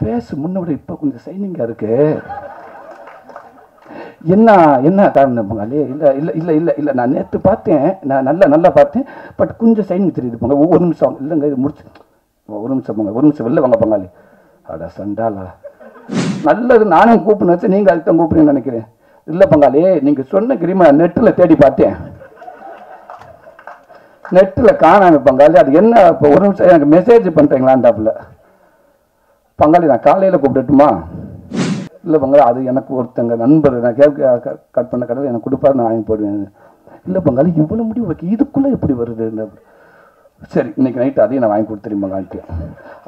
Face முன்னோட இப்போ கொஞ்சம் சைனிங்காக இருக்குது. என்ன என்ன காரணம் பொங்காலே? இல்லை இல்லை இல்லை இல்லை இல்லை நான் நேற்று பார்த்தேன், நான் நல்லா பார்த்தேன், பட் கொஞ்சம் சைனிங் தெரியுது பொங்க. ஒரு நிமிஷம் இல்லைங்க, இது முடிச்சு ஒரு நிமிஷம் பொங்க, ஒரு நிமிஷம் வெளில வாங்க பொங்காலே. அடா சண்டாலா, நல்லது நானே கூப்பிடுன்னு வச்சு நீங்கள் அதுக்கு தான் கூப்பிடுன்னு நினைக்கிறேன். இல்லை பொங்காலே, நீங்கள் சொன்ன கிரீமை நெட்டில் தேடி பார்த்தேன், நெட்டில் காணாமல் பொங்காலே. அது என்ன இப்போ ஒரு நிமிஷம் எனக்கு மெசேஜ் பண்ணுறீங்களாண்டாப்புல பங்காளி. நான் காலையில் கூப்பிடட்டுமா? இல்லை பங்காளி, அது எனக்கு ஒருத்தங்க நண்பர் நான் கேட்க கட் பண்ண கடவுள் எனக்கு கொடுப்பாரு, நான் வாங்கி போடுவேன். இல்லை பங்காளி, இவ்வளோ முடிவு வைக்க இதுக்குள்ளே எப்படி வருது? சரி, இன்னைக்கு நைட்டு அதையும் நான் வாங்கி கொடுத்துறேன் பங்காளிக்கு.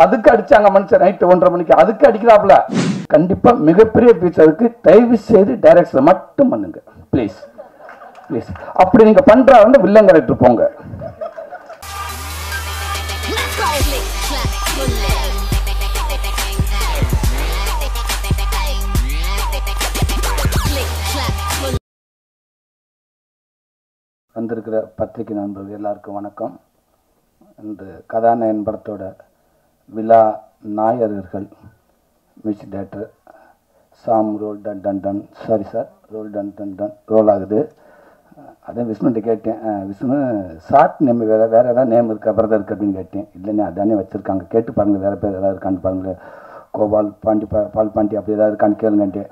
அதுக்கு அடித்தாங்க மனுஷன் நைட்டு 1:30 மணிக்கு அதுக்கு அடிக்கிறாப்புல. கண்டிப்பாக மிகப்பெரிய பிக்சருக்கு தயவு செய்து டைரக்ஷன் மட்டும் பண்ணுங்க ப்ளீஸ் ப்ளீஸ். அப்படி நீங்கள் பண்ணுறா வந்து வில்லங்கரைட்டு போங்க. வந்திருக்கிற பத்திரிகை நண்பர்கள் எல்லாருக்கும் வணக்கம். இந்த கதாநாயகன் படத்தோட விழா நாயகர்கள் மியூசிக் டேரக்டர் சாம் ரோல் டன் டன் டன் சாரி சார் ரோல் டன் டன் டன் ரோல் ஆகுது. அதே விஷ்ணுகிட்ட கேட்டேன், விஷ்ணு ஷார்ட் நேம் வேறு ஏதாவது நேம் இருக்கா பிரதருக்கு அப்படின்னு கேட்டேன். இல்லைண்ணே அதானே வச்சுருக்காங்க, கேட்டு பாருங்கள், வேறு பேர் ஏதாவது இருக்கான்னு பாருங்கள், கோபால் பாண்டி பால் பாண்டி அப்படி ஏதாவது இருக்கான்னு கேளுங்கன்ட்டு.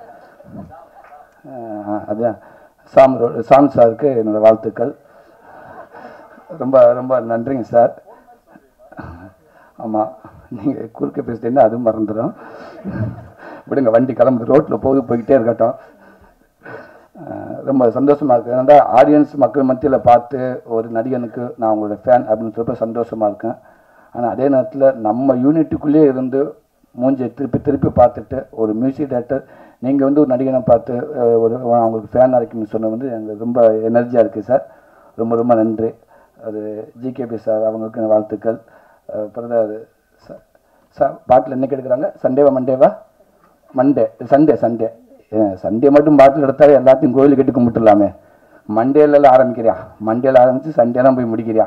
அதான் சாம் சாருக்கு என்னோடய வாழ்த்துக்கள். ரொம்ப ரொம்ப நன்றிங்க சார். ஆமாம், நீங்கள் குறுக்க பேசிட்டீங்கன்னா அதுவும் மறந்துடும். விடுங்க, வண்டி கிளம்புது, ரோட்டில் போய்கிட்டே இருக்கட்டும். ரொம்ப சந்தோஷமாக இருக்குது. ஏன்னா ஆடியன்ஸ் மக்கள் மத்தியில் பார்த்து ஒரு நடிகனுக்கு நான் உங்களோட ஃபேன் அப்படின்னு சொல்லிட்டு சந்தோஷமாக இருக்கேன். ஆனால் அதே நேரத்தில் நம்ம யூனிட்டுக்குள்ளேயே இருந்து மூஞ்சியை திருப்பி திருப்பி பார்த்துட்டு ஒரு மியூசிக் டேரக்டர் நீங்கள் வந்து ஒரு நடிகனை பார்த்து ஒரு அவங்களுக்கு ஃபேனாக இருக்குன்னு சொன்னது வந்து எனக்கு ரொம்ப எனர்ஜியாக இருக்குது சார். ரொம்ப ரொம்ப நன்றி. அது ஜிகேபி சார் அவங்களுக்கு வாழ்த்துக்கள். பிரதர் சார் பாட்டில் இன்றைக்கி எடுக்கிறாங்க, சண்டே சண்டே மட்டும் பாட்டில் எடுத்தாலே எல்லாத்தையும் கோயிலுக்கு எடுக்க முட்டுலாமே. மண்டேலாம் ஆரம்பிக்கிறியா, மண்டேல ஆரம்பித்து சண்டேலாம் போய் முடிக்கிறியா?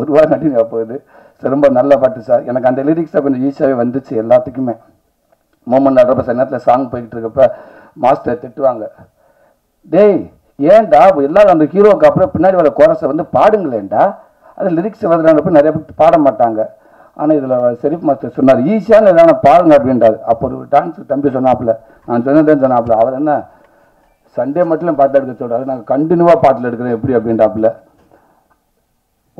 ஒரு வாரம் கண்டினியூ போகுது சார். ரொம்ப நல்ல பாட்டு சார். எனக்கு அந்த லிரிக்ஸை கொஞ்சம் ஈஸியாகவே வந்துச்சு. எல்லாத்துக்குமே மோமெண்ட் ஆடுறப்ப சில நேரத்தில் சாங் போய்கிட்டு இருக்கப்ப மாஸ்டர் திட்டுவாங்க, டேய் ஏன்டா எல்லாரும் அந்த ஹீரோவுக்கு அப்புறம் பின்னாடி வர கோரஸை வந்து பாடுங்களேன்டா, அது லிரிக்ஸ் வருதுன்றப்ப நிறைய பேர் பாட மாட்டாங்க. ஆனால் இதில் ஷெரீப் மாஸ்டர் சொன்னார், ஈஸியான எதாவது பாருங்க அப்படின்றாரு. அப்போ ஒரு டான்ஸ் தம்பி சொன்னாப்புல, நான் சொன்னதான் சொன்னாப்புல, அவர் என்ன சண்டே மட்டும் பாட்டில் எடுக்க சொல்கிறாரு, நாங்கள் கண்டினியூவாக பாட்டில் எடுக்கிறேன் எப்படி அப்படின்றாப்புல.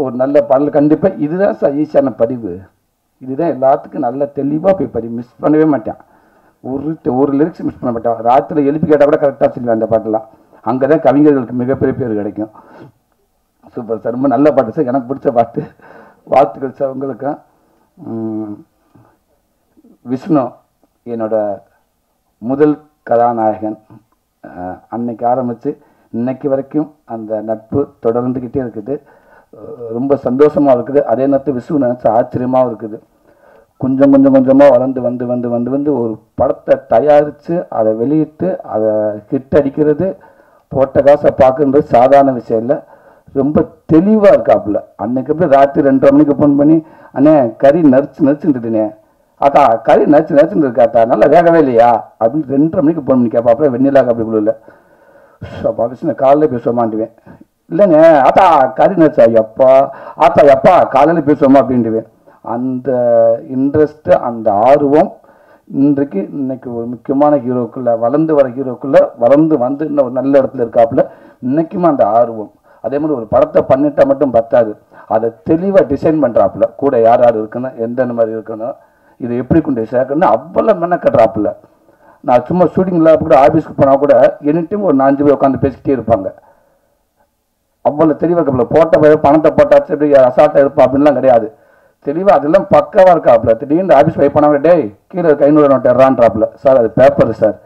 ஒரு நல்ல பாடல் கண்டிப்பாக இதுதான் சார் ஈஸியான பதிவு. இதுதான் எல்லாத்துக்கும் நல்ல தெளிவாக போய் பதிவு, மிஸ் பண்ணவே மாட்டேன். ஒரு லிரிக்ஸ் மிஸ் பண்ண மாட்டேன். ராத்திரில் எழுப்பி கேட்டால் கூட கரெக்டாக சொல்லுவேன். அந்த பாட்டெல்லாம் அங்கே தான் கவிஞர்களுக்கு மிகப்பெரிய பேர் கிடைக்கும். சூப்பர் சார், ரொம்ப நல்ல பாட்டு சார், எனக்கு பிடிச்ச பாட்டு. வாழ்த்துக்கள் சார் உங்களுக்கு. விஷ்ணு என்னோடய முதல் கதாநாயகன். அன்னைக்கு ஆரம்பித்து இன்னைக்கு வரைக்கும் அந்த நட்பு தொடர்ந்துக்கிட்டே இருக்குது. ரொம்ப சந்தோஷமாக இருக்குது. அதே நேரத்தில் விஷ்ணு நினச்சி ஆச்சரியமாகவும் இருக்குது. கொஞ்சம் கொஞ்சம் கொஞ்சமாக வளர்ந்து வந்து வந்து வந்து வந்து ஒரு படத்தை தயாரித்து அதை வெளியிட்டு அதை ஹிட் அடிக்கிறது போட்ட காசை பார்க்குறது சாதாரண விஷயம் இல்லை. ரொம்ப தெளிவாக இருக்காப்புல. அன்றைக்கு எப்படி ராத்திரி 2:30 மணிக்கு ஃபோன் பண்ணி, அண்ணே கறி நரிச்சுட்டுனே அக்கா, கறி நரிச்சுன்னு இருக்காத்தா, நல்லா வேகவே இல்லையா அப்படின்னு 2:30 மணிக்கு ஃபோன் பண்ணி கேட்பா. அப்புறம் வெண்ணிலாக்கு அப்படி இல்லை அப்பா விஷ்ணு காலையில் பேச மாட்டுவேன். இல்லைங்க ஆத்தா கறி நரிச்சா எப்பா ஆத்தா எப்பா காலையில் பேசுவோமா அப்படின்ட்டுவேன். அந்த இன்ட்ரெஸ்ட்டு அந்த ஆர்வம் இன்றைக்கு இன்றைக்கி ஒரு முக்கியமான ஹீரோக்குள்ளே வளர்ந்து வர ஹீரோக்குள்ளே வளர்ந்து வந்து இன்னும் ஒரு நல்ல இடத்துல இருக்காப்புல. இன்றைக்குமே அந்த ஆர்வம். அதே மாதிரி ஒரு படத்தை பண்ணிட்டால் மட்டும் பத்தாது, அதை தெளிவாக டிசைன் பண்ணுறாப்புல. கூட யார் யார் இருக்கணும், எந்தெந்த மாதிரி இருக்கணும், இதை எப்படி கொண்டு சேர்க்கணும்னு அவ்வளோ மெனக்கட்டுறாப்புல. நான் சும்மா ஷூட்டிங்கில் கூட ஆஃபீஸ்க்கு போனால் கூட எனி டைம் ஒரு 4 பேர் உட்காந்து பேசிக்கிட்டே இருப்பாங்க. அவ்வளோ தெளிவாக இருக்காப்புல. போட்ட பணத்தை போட்டாச்சு எப்படி அசால்ட்டாக இருப்பா அப்படின்லாம் கிடையாது. தெளிவாக அதெல்லாம் பக்காவாக இருக்காப்புல. திடீர்னு ஆஃபீஸ் போய் பண்ணாமல், டேய் கீழே இருக்க 500 நோட்டு எறான்றாப்புல. சார் அது பேப்பர் சார்,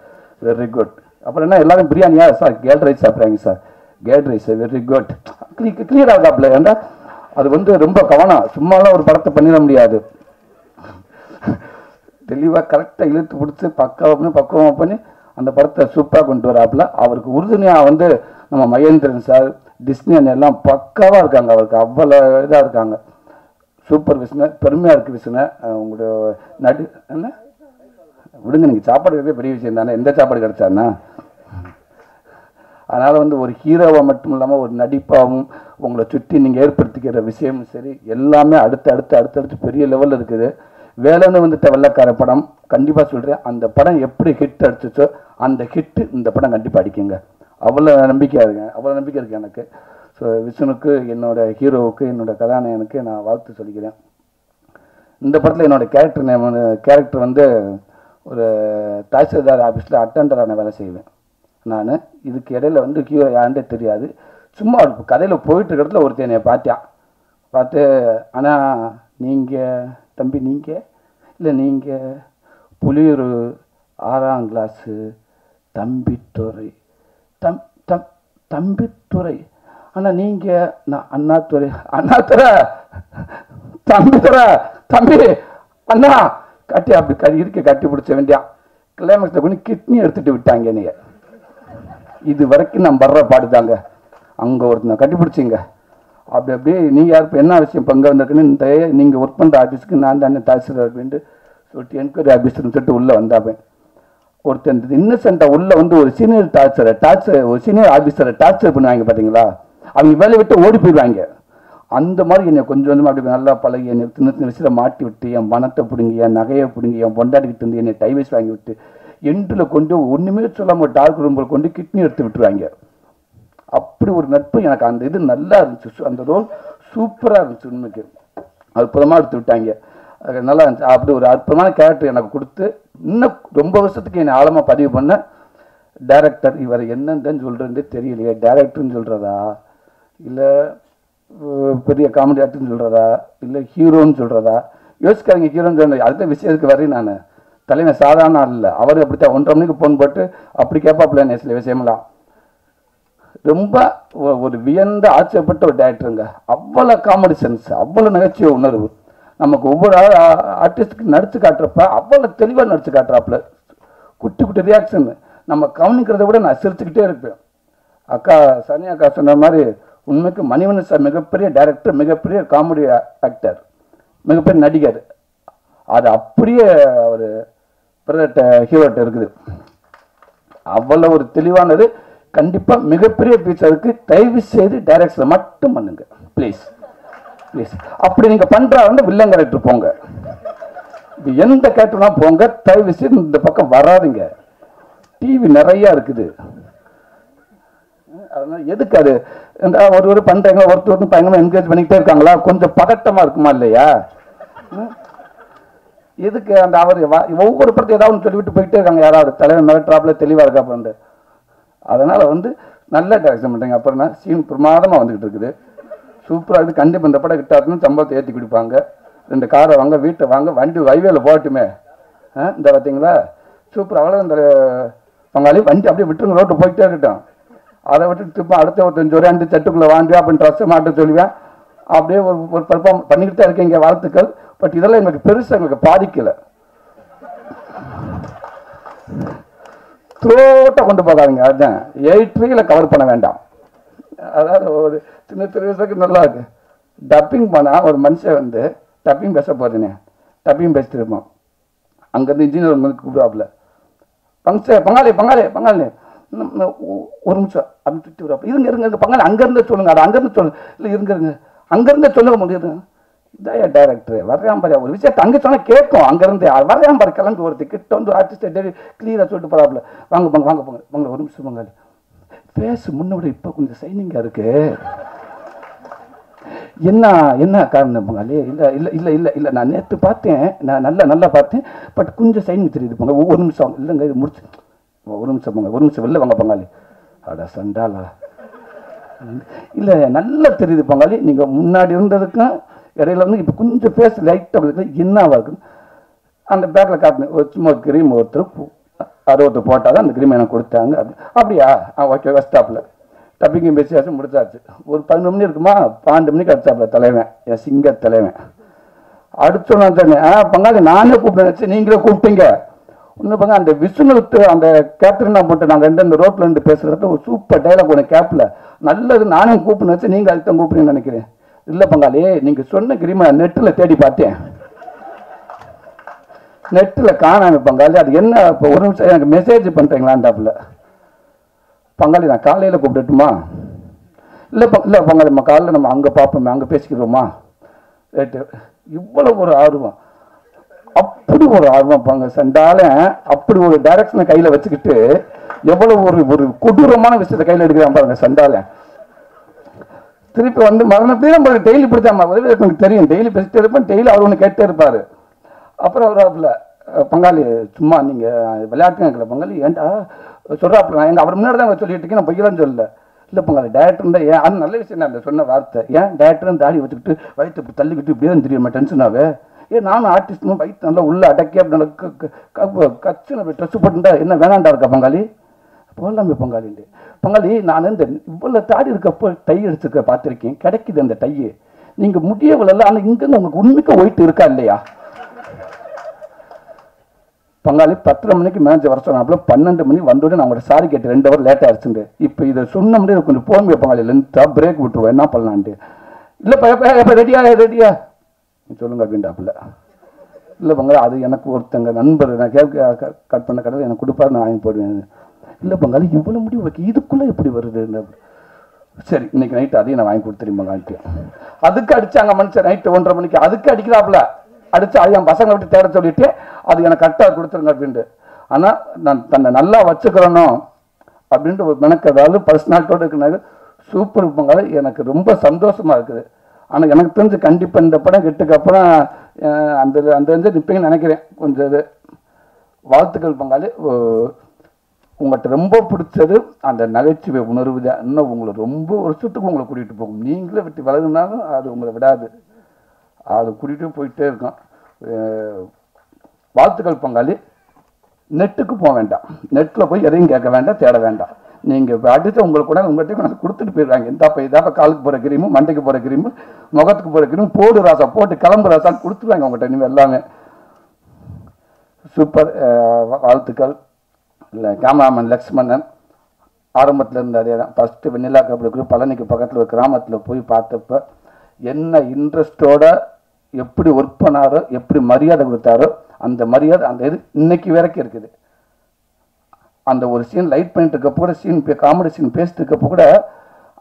வெரி குட். அப்புறம் என்ன எல்லாரும் பிரியாணியா சார், கேட் ரைஸ் சாப்பிட்றாங்க sir, curd rice very good. கிளியராக இருக்காப்புல. ஏன்னா அது வந்து ரொம்ப கவனம், சும்மாலாம் ஒரு படத்தை பண்ணிட முடியாது. தெளிவாக கரெக்டாக இழுத்து பிடிச்சி பக்குவமாக பண்ணி அந்த படத்தை சூப்பராக கொண்டு வராப்புல. அவருக்கு உறுதுணையாக வந்து நம்ம மகேந்திரன் சார், டிஸ்னி எல்லாம் பக்காவாக இருக்காங்க. அவருக்கு அவ்வளோ இதாக இருக்காங்க. சூப்பர் விஷ்ணு, பெருமையாக இருக்குது விஷ்ணு. உங்களோட நடு என்ன விடுங்க, நீங்கள் சாப்பாடு கிடையாது பெரிய விஷயம் தானே, எந்த சாப்பாடு கிடைச்சான்னா. அதனால் ஒரு ஹீரோவாக மட்டும் இல்லாமல் ஒரு நடிப்பாகவும் உங்களை சுற்றி நீங்கள் ஏற்படுத்திக்கிற விஷயமும் சரி எல்லாமே அடுத்து அடுத்து அடுத்தடுத்து பெரிய லெவலில் இருக்குது. வேலைன்னு வந்துட்ட வெள்ளக்கார படம் கண்டிப்பாக சொல்கிறேன், அந்த படம் எப்படி ஹிட் அடிச்சிச்சோ அந்த ஹிட்டு இந்த படம் கண்டிப்பாக அடிக்குங்க. அவ்வளோ நம்பிக்கை இருக்குது எனக்கு. ஸோ விஷ்ணுக்கு, என்னோடய ஹீரோவுக்கு, என்னோடய கதாநாயகனுக்கு நான் வாழ்த்து சொல்லிக்கிறேன். இந்த படத்தில் என்னோடய கேரக்டர் ஒரு தாசில்தார் ஆஃபீஸில் அட்டண்டரான வேலை செய்வேன் நான். இதுக்கு இடையில ஹீரோ யாருன்றே தெரியாது, சும்மா கதையில் போயிட்டுருக்கிறதுல ஒருத்தனையை பார்த்து ஆனால் நீங்கள் தம்பி நீங்கள் புலியூர் 6ஆம் கிளாஸு தம்பித்துறை ஆனால் நீங்கள் நான் அண்ணாத்துறை தம்பி அண்ணா கட்டி அப்படி இருக்க கட்டி பிடிச்ச வேண்டியா கிளைமேக்ஸில் கொஞ்சம் கிட்னி எடுத்துகிட்டு விட்டாங்க என்னைய. இது வரைக்கும் நான் வர்ற பாடு தாங்க. அங்கே ஒருத்தனை கட்டிப்பிடிச்சிங்க அப்படி அப்படியே நீங்கள் யார் என்ன விஷயம் பங்கு வந்திருக்குன்னு இந்த நீங்கள் ஒர்க் பண்ணுற ஆஃபீஸுக்கு நான் தானே தாசில்தார் அப்படின்ட்டு சொல்லிட்டு என்கொயரி ஆஃபீஸர்னு சொல்லிட்டு உள்ளே வந்தாப்பேன். ஒருத்தன் இன்னசென்ட்டாக உள்ளே ஒரு சீனியர் ஒரு சீனியர் ஆஃபீஸரை டார்ச்சர் பண்ணுவாங்க பார்த்தீங்களா, அவங்க வேலையை விட்டு ஓடி போயிடுவாங்க. அந்த மாதிரி என்னை கொஞ்சம் கொஞ்சமாக அப்படி நல்லா பழகி என்னை சின்ன சின்ன விஷயத்தில் மாட்டி விட்டு என் பணத்தை பிடுங்கி என் நகையை பிடுங்கி என் பொண்டாட்டிக்கிட்டு இருந்து என்னை டைவேஸ் வாங்கி விட்டு எண்டில் கொண்டு ஒன்றுமே சொல்லாமல் டார்க் ரூம்பில் கொண்டு கிட்னி எடுத்து விட்டுருவாங்க. அப்படி ஒரு நட்பு எனக்கு. அந்த இது நல்லா இருந்துச்சு, அந்த ரோல் சூப்பராக இருந்துச்சு, உண்மைக்கு அற்புதமாக எடுத்து விட்டாங்க, நல்லா இருந்துச்சு. அப்படி ஒரு அற்புதமான கேரக்டர் எனக்கு கொடுத்து இன்னும் ரொம்ப வருஷத்துக்கு என்னை ஆழமாக பதிவு பண்ண டைரக்டர் இவர் என்னன்னு சொல்கிறதே தெரியலையே, டைரக்டர்னு சொல்கிறதா இல்லை பெரிய காமெடி ஆக்டர்னு சொல்கிறதா இல்லை ஹீரோன்னு சொல்கிறதா யோசிக்காதீங்க. ஹீரோன்னு சொல்கிறேன் அடுத்த விஷயத்துக்கு வரேன் நான். தலைமை சாதாரண இல்லை, அவர் அப்படித்தான் 1:30 மணிக்கு ஃபோன் போட்டு அப்படி கேட்பாப்பில்ல என்ன சில விஷயம்லாம். ரொம்ப ஒரு வியந்த ஆச்சரியப்பட்ட ஒரு டேரக்டருங்க. அவ்வளோ காமெடி சென்ஸ், அவ்வளோ நகைச்சுவை உணர்வு. நமக்கு ஒவ்வொரு ஆர்டிஸ்டுக்கு நடித்து காட்டுறப்ப அவ்வளோ தெளிவாக நடித்து காட்டுறாப்புல. குட்டி குட்டி ரியாக்ஷன் நம்ம கவனிக்கிறத விட நான் சிரிச்சுக்கிட்டே இருப்பேன். அக்கா சனி அக்கா சொன்ன மாதிரி உண்மைக்கு மணிவண்ணன் சார் மிகப்பெரிய டேரக்டர், மிகப்பெரிய காமெடி ஆக்டர், மிகப்பெரிய நடிகர். அது அப்படியே ஒரு பிரதட்ட ஹீரோட்ட இருக்குது. அவ்வளோ ஒரு தெளிவானது. கண்டிப்பாக மிகப்பெரிய பிக்சருக்கு தயவு செய்து டைரக்ஷன் மட்டும் பண்ணுங்க ப்ளீஸ். அப்படி நீங்கள் பண்ணுறாருன்னா வில்லன் கேரக்டர் போங்க, எந்த கேரக்டர்னா போங்க, தயவு செய்து இந்த பக்கம் வராதுங்க. டிவி நிறையா இருக்குது, அதனால் எதுக்கு அது ஒரு பண்ணுறாங்க ஒருத்தர் பயங்கரமாக என்கரேஜ் பண்ணிக்கிட்டே இருக்காங்களா, கொஞ்சம் பதட்டமாக இருக்குமா இல்லையா? எதுக்கு அந்த அவர் ஒவ்வொரு படத்தையும் ஏதாவது ஒன்று சொல்லிவிட்டு போயிட்டே இருக்காங்க, யாராவது தலைவர் மிரட்டாப்பில் தெளிவாக இருக்கா அப்படின்ட்டு. அதனால் நல்ல டைரக்ஷன் பண்ணுறீங்க. அப்புறம்னா சீன் பிரமாதமாக வந்துக்கிட்டு இருக்குது, சூப்பராக இருக்குது. கண்டிப்பாக இந்த படம் கிட்டாருன்னு சம்பளத்தை ஏற்றி கொடுப்பாங்க. 2 காரை வாங்க, வீட்டை வாங்க, வண்டி ஹைவேல போகட்டுமே இந்த பார்த்தீங்களா சூப்பர். அவ்வளோ இந்த பங்காளி வண்டி அப்படியே விட்டுருங்க, ரோட்டு போயிட்டே இருக்கட்டும். அதை விட்டுட்டு திருப்ப அடுத்த ஒரு 5 ரூபாய் சட்டுக்குள்ளே வாண்டியா அப்படின்னு ட்ரெஸ்ஸை மாட்ட சொல்லுவேன். அப்படியே ஒரு பர்ஃபார்ம் பண்ணிக்கிட்டு தான் இருக்கீங்க, வாழ்த்துக்கள். பட் இதெல்லாம் எங்களுக்கு பெருசாக எங்களுக்கு பாதிக்கலை. த்ரோட்டை கொண்டு போகாதுங்க, அதுதான் 8 ரீலை கவர் பண்ண வேண்டாம். அதாவது ஒரு சின்ன 3 வருஷத்துக்கு நல்லா இருக்குது. டப்பிங் பண்ணால் ஒரு மனுஷன் டப்பிங் பேச போகிறேனே, டப்பிங் பேசிட்டு இருப்போம். அங்கேருந்து இன்ஜினியர் உங்களுக்கு கூப்பிடுவாப்புல, பங்காளி ஒரு நிமிஷம் அப்படின்னு திட்டு விடுவாப்புல, இருங்க பங்காளி அங்கேருந்து சொல்லுங்க, அது அங்கேருந்து சொல்லுங்க, இல்லை இருங்க அங்கேருந்தே சொல்ல முடியாது. இதான் டைரக்டர் வரையாம்பாரு ஒரு விஷயத்தை அங்கே சொன்னால் கேட்கும், அங்கேருந்து வரையாம்பாரு கிளம்பி ஒருத்தர் கிட்ட ஆர்டிஸ்ட் கிளியராக சொல்லிட்டு போகிறாப்புல, வாங்க போங்க ஒரு நிமிஷம் பங்காளி பேசு, முன்னோட இப்போ கொஞ்சம் சைனிங்காக இருக்கு, என்ன காரணம் பங்காளி? இல்லை நான் நேற்று பார்த்தேன், நான் நல்லா பார்த்தேன், பட் கொஞ்சம் சைனிங் தெரியுது பங்காளி, ஒரு நிமிஷம் இல்லைங்க இது முடிச்சு, ஒரு நிமிஷம் வெளில வாங்க பங்காளி. அடா சண்டாலா, இல்லை நல்லா தெரியுது பங்காளி, நீங்கள் முன்னாடி இருந்ததுக்கும் இடையில இப்போ கொஞ்சம் பேச லைட்டாக என்னவாக இருக்கு. அந்த பேக்கில் காட்டினேன் சும்மா கிரீம் ஒருத்தர் 60 போட்டால் தான் அந்த கிரீம் எனக்கு கொடுத்தாங்க. அப்படியா ஓகே ஸ்டாப்பில் டப்பிங்கும் பேசியாச்சும் முடிச்சாச்சு. ஒரு 11 மணி இருக்குமா, 12 மணிக்கு அடிச்சாப்பில் தலைவன், என் சிங்க தலைவன் அடிச்சோன்னா தானே பங்காளி நானே கூப்பிட்டு நீங்களே கூப்பிட்டீங்க ஒன்று பங்காளி. அந்த விஷ்ணுத்து அந்த கேப்டர் நான் போட்டேன், நாங்கள் ரெண்டு அந்த ரோட்டில் ரெண்டு பேசுகிறத ஒரு சூப்பர் டைலாக் ஒன்று கேப்பில் நல்லது, நானே கூப்பிட்டு வச்சு நீங்கள் அதுதான் கூப்பிடுங்கன்னு நினைக்கிறேன். இல்லை பங்காளி நீங்கள் சொன்ன கிரீமை நெட்டில் தேடி பார்த்தேன், நெட்டில் காணாம பங்காளி அது என்ன இப்போ ஒரு நிமிஷம் எனக்கு மெசேஜ் பண்ணுறீங்களாண்டாப்பில் பங்காளி நான் காலையில் கூப்பிட்டுட்டுமா இல்லை இல்லை பங்காளிம்மா காலையில் நம்ம அங்கே பார்ப்போமே அங்கே பேசிக்கிறோமா ரேட்டு இவ்வளோ ஒரு ஆர்வம் அப்படி ஒரு ஆர்வம் பாங்க சண்டாலும் அப்படி ஒரு டைரக்ஷனை கையில் வச்சுக்கிட்டு எவ்வளோ ஒரு ஒரு கொடூரமான விஷயத்தை கையில் எடுக்கிறான் பாருங்க சண்டாலும் திருப்பி வந்து மரணத்தையும் நம்ம டெய்லி பிடிச்சாமா எனக்கு தெரியும் டெய்லி பேசிட்டே இருப்பேன் டெய்லி அவர் ஒன்று கேட்டே இருப்பார் அப்புறம் அவர் அவரில் பங்காளி சும்மா நீங்கள் விளையாட்டுங்க இருக்கல பங்காளி ஏன்டா சொல்கிறாப்புல நான் எங்கள் அவர் முன்னாடி தான் சொல்லிட்டு இருக்கேன் நான் பையெல்லாம் சொல்லலை இல்லை பங்காளி டேரக்டர் தான் ஏன் அது நல்ல விஷயம் நான் அந்த சொன்ன வார்த்தை ஏன் டேரக்டரும் தாடி வச்சுக்கிட்டு வயிற்று தள்ளிக்கிட்டு இப்படியே தான் தெரியுமா டென்ஷனாகவே ஏன் நானும் ஆர்டிஸ்ட்னும் வயிற்று நல்லா உள்ள அடக்கி அப்படின்னா கச்சு நம்ம ட்ரெஸ் போட்டுட்டா என்ன வேணாண்டா இருக்கா பங்காளி போடலாமே பங்காளிண்டு பங்காளி நான் இந்த இவ்வளோ தாடி இருக்கப்போ டை அடிச்சிருக்க பார்த்துருக்கேன் கிடைக்குது அந்த டையை நீங்கள் முடியவில்லை ஆனால் இங்கேருந்து உங்களுக்கு உண்மைக்கு ஒயிட்டு இருக்கா இல்லையா பங்காளி 10:30 மணிக்கு மேனேஜர் வர சொன்னாப்புல 12 மணி வந்தோடனே நான் உங்களோட சாரி கேட்டு 2 ஹவர் லேட்டாக அடிச்சுட்டு இப்போ இதை சொன்ன முடியாது கொஞ்சம் போகவே பங்காளிலேருந்து பிரேக் விட்டுருவோம் என்ன பண்ணலான்ட்டு இல்லை இப்போ ரெடியா சொல்லுங்க அப்படின்டாப்புல இல்லை பங்காளி அது எனக்கு ஒருத்தங்க நண்பர் நான் கேட்க கட் பண்ண கடை எனக்கு கொடுப்பாரு நான் வாங்கி போடுவேன் இல்லை பங்காளி இவ்வளோ முடிவு வைக்க இதுக்குள்ளே எப்படி வருது சரி இன்னைக்கு நைட்டு அதையும் நான் வாங்கி கொடுத்துறேன் பங்காளிட்டு அதுக்கு அடித்தாங்க மனுஷன் நைட்டு 1:30 மணிக்கு அதுக்கு அடிக்கிறாப்புல அடித்து அது என் பசங்களை விட்டு தேட சொல்லிட்டு அது எனக்கு கரெக்டாக கொடுத்துருங்க அப்படின்ட்டு ஆனால் நான் தன்னை நல்லா வச்சுக்கிறனோ அப்படின்ட்டு ஒரு மெனக்கதாலும் பர்சனாலிட்டோடு இருக்குனாரு சூப்பர் பங்காளி எனக்கு ரொம்ப சந்தோஷமாக இருக்குது ஆனால் எனக்கு தெரிஞ்சு கண்டிப்பாக இந்த படம் கெட்டுக்கப்புறம் அந்த அந்த நிற்பீங்கன்னு நினைக்கிறேன் கொஞ்சம் இது வாழ்த்துக்கள் பங்காளி உங்கள்கிட்ட ரொம்ப பிடிச்சது அந்த நகைச்சுவை உணர்வு தான் இன்னும் உங்களை ரொம்ப வருஷத்துக்கு உங்களை கூட்டிகிட்டு போகும் நீங்களே விட்டு விலகுனாலும் அது உங்களை விடாது அது கூட்டிகிட்டு போயிட்டே இருக்கும் வாழ்த்துக்கள் பங்காளி நெட்டுக்கு போக வேண்டாம் நெட்டில் போய் எதையும் கேட்க வேண்டாம் தேட வேண்டாம் நீங்கள் அடித்த உங்களுக்கு கூட உங்கள்கிட்ட நான் கொடுத்துட்டு போயிடுறாங்க இந்தாப்பா காலுக்கு போகிற கிரீமு மண்டைக்கு போகிற கிரீமு முகத்துக்கு போகிற கிரீமு போடு ராசா போட்டு கிளம்பு ராசான்னு கொடுத்துருவாங்க உங்கள்கிட்ட இனிமேல் எல்லாமே சூப்பர் வாழ்த்துக்கள் இல்லை கேமராமேன் லக்ஷ்மணன் ஆரம்பத்தில் இருந்தார் ஃபஸ்ட்டு வெண்ணிலா கபடி பழனிக்கு பக்கத்தில் ஒரு கிராமத்தில் போய் பார்த்தப்ப என்ன இன்ட்ரெஸ்டோட எப்படி ஒர்க் பண்ணாரோ எப்படி மரியாதை கொடுத்தாரோ அந்த மரியாதை அந்த இது இன்னைக்கு வரைக்கும் இருக்குது அந்த ஒரு சீன் லைட் பண்ணிட்டு இருக்கப்போ கூட சீன் காமெடி சீன் பேசிட்டு இருக்கப்போ கூட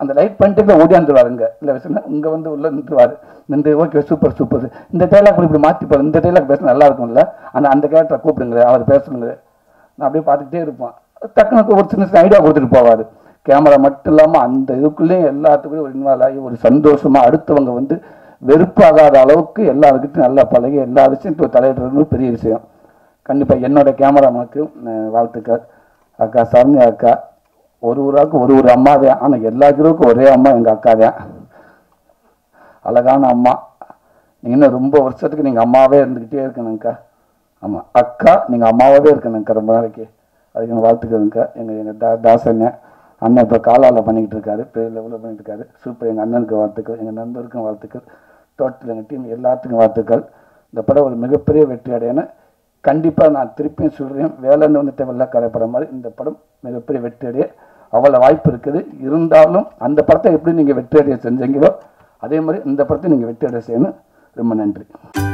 அந்த லைட் பண்ணிட்டு போய் ஓடியாந்துருவார் இங்கே இல்லை விஷயம் இங்கே வந்து உள்ளே நின்றுவார் நின்று ஓகே சூப்பர் சூப்பர் இந்த டைலாக் இப்படி மாற்றிப்பார் இந்த டைலாக் பேச நல்லா இருக்கும்ல ஆனால் அந்த கேரக்டரை கூப்பிடுங்களே அவர் பேசணுங்க நான் அப்படியே பார்த்துக்கிட்டே இருப்பான் டக்குனுக்கு ஒரு சின்ன ஐடியா கொடுத்துட்டு போவார் கேமரா மட்டும் இல்லாமல் அந்த இதுக்குள்ளேயும் எல்லாத்துக்குள்ளேயும் ஒரு இன்வால்வ் ஆகி ஒரு சந்தோஷமாக அடுத்தவங்க வந்து வெறுப்பாகாத அளவுக்கு எல்லாருக்கிட்டும் நல்லா பழகி எல்லா விஷயம் இப்போ தலையிடுறது பெரிய விஷயம் கண்டிப்பாக என்னோடய கேமராமேனுக்கு வாழ்த்துக்கள் அக்கா சாமி அக்கா ஒரு ஊராவுக்கு ஒரு ஒரு அம்மா தான் ஆனால் எல்லா ஹீரோவுக்கும் ஒரே அம்மா எங்கள் அக்கா தான் அழகான அம்மா நீங்கள் இன்னும் ரொம்ப வருஷத்துக்கு நீங்கள் அம்மாவே இருந்துக்கிட்டே இருக்கணுங்கக்கா ஆமாம் அக்கா நீங்கள் அம்மாவே இருக்கணுங்கக்கா ரொம்ப நாளைக்கு அதுக்கு எங்கள் வாழ்த்துக்கள்ங்கக்கா எங்கள் எங்கள் தாசண்ணே அண்ணன் இப்போ காலாவில் பண்ணிக்கிட்டு இருக்காரு பெரிய லெவலில் பண்ணிகிட்டு இருக்காரு சூப்பர் எங்கள் அண்ணனுக்கு வாழ்த்துக்கள் எங்கள் நண்பருக்கும் வாழ்த்துக்கள் டோட்டல் எங்கள் டீம் எல்லாத்துக்கும் வாழ்த்துக்கள் இந்த படம் ஒரு மிகப்பெரிய வெற்றி அடையணும் கண்டிப்பாக நான் திருப்பியும் சொல்கிறேன் வேலைன்னு வந்துட்டு வெள்ளைக்கார படம் மாதிரி இந்த படம் மிகப்பெரிய வெற்றி அடைய அவ்வளோ வாய்ப்பு இருக்குது இருந்தாலும் அந்த படத்தை எப்படி நீங்கள் வெற்றி அடைய செஞ்சீங்களோ அதே மாதிரி இந்த படத்தை நீங்கள் வெற்றி அடைய செய்யணும் ரொம்ப நன்றி.